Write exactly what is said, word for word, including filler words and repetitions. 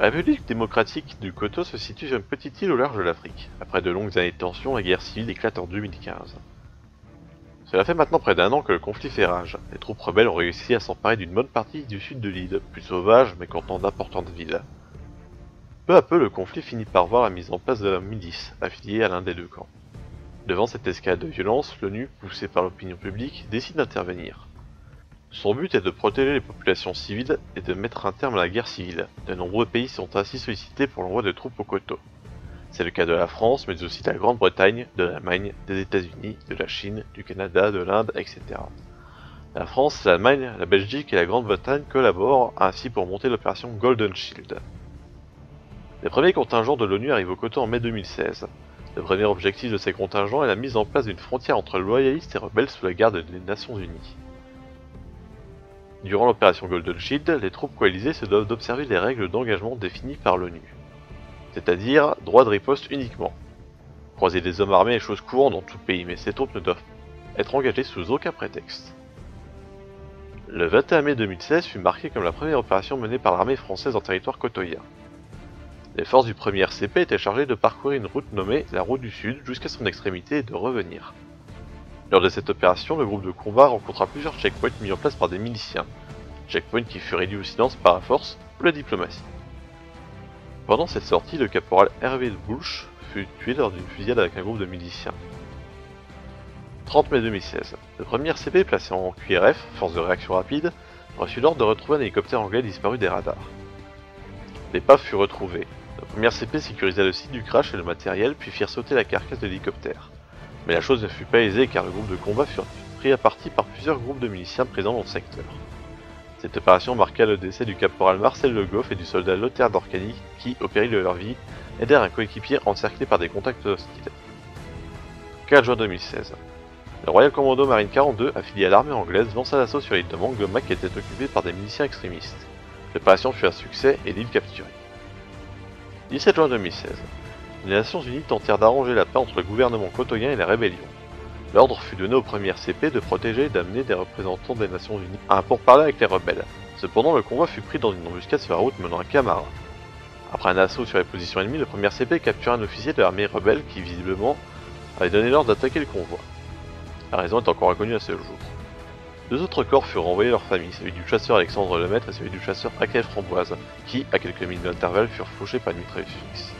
La République démocratique du Koto se situe sur une petite île au large de l'Afrique, après de longues années de tensions, la guerre civile éclate en deux mille quinze. Cela fait maintenant près d'un an que le conflit fait rage, les troupes rebelles ont réussi à s'emparer d'une bonne partie du sud de l'île, plus sauvage mais comptant d'importantes villes. Peu à peu, le conflit finit par voir la mise en place de la milice, affiliée à l'un des deux camps. Devant cette escalade de violence, l'ONU, poussée par l'opinion publique, décide d'intervenir. Son but est de protéger les populations civiles et de mettre un terme à la guerre civile. De nombreux pays sont ainsi sollicités pour l'envoi de troupes au Koto. C'est le cas de la France, mais aussi de la Grande-Bretagne, de l'Allemagne, des États-Unis, de la Chine, du Canada, de l'Inde, et cetera. La France, l'Allemagne, la Belgique et la Grande-Bretagne collaborent ainsi pour monter l'opération Golden Shield. Les premiers contingents de l'ONU arrivent au Koto en mai deux mille seize. Le premier objectif de ces contingents est la mise en place d'une frontière entre loyalistes et rebelles sous la garde des Nations Unies. Durant l'opération Golden Shield, les troupes coalisées se doivent d'observer les règles d'engagement définies par l'ONU, c'est-à-dire droit de riposte uniquement. Croiser des hommes armés est chose courante dans tout pays, mais ces troupes ne doivent être engagées sous aucun prétexte. Le vingt et un mai deux mille seize fut marqué comme la première opération menée par l'armée française en territoire kotoyen. Les forces du premier R C P étaient chargées de parcourir une route nommée la route du Sud jusqu'à son extrémité et de revenir. Lors de cette opération, le groupe de combat rencontra plusieurs checkpoints mis en place par des miliciens, checkpoints qui furent réduits au silence par la force ou la diplomatie. Pendant cette sortie, le caporal Hervé Bulch fut tué lors d'une fusillade avec un groupe de miliciens. trente mai deux mille seize, le premier R C P placé en Q R F, force de réaction rapide, reçut l'ordre de retrouver un hélicoptère anglais disparu des radars. L'épave fut retrouvée, le premier R C P sécurisa le site du crash et le matériel puis firent sauter la carcasse de l'hélicoptère. Mais la chose ne fut pas aisée car le groupe de combat fut pris à partie par plusieurs groupes de miliciens présents dans le secteur. Cette opération marqua le décès du caporal Marcel Le Goff et du soldat Lothaire Dorkani qui, au péril de leur vie, aidèrent un coéquipier encerclé par des contacts hostiles. quatre juin deux mille seize. Le Royal Commando Marine quarante-deux, affilié à l'armée anglaise, lança l'assaut sur l'île de Mangoma qui était occupée par des miliciens extrémistes. L'opération fut un succès et l'île capturée. dix-sept juin deux mille seize. Les Nations Unies tentèrent d'arranger la paix entre le gouvernement kotoyen et la rébellion. L'ordre fut donné au premier R C P de protéger et d'amener des représentants des Nations Unies à un pourparler avec les rebelles. Cependant, le convoi fut pris dans une embuscade sur la route menant à Camara. Après un assaut sur les positions ennemies, le premier R C P captura un officier de l'armée rebelle qui, visiblement, avait donné l'ordre d'attaquer le convoi. La raison est encore inconnue à ce jour. Deux autres corps furent renvoyés à leur famille, celui du chasseur Alexandre Lemaitre et celui du chasseur Raquel Framboise, qui, à quelques minutes d'intervalle, furent fauchés par une mitrailleuse fixe.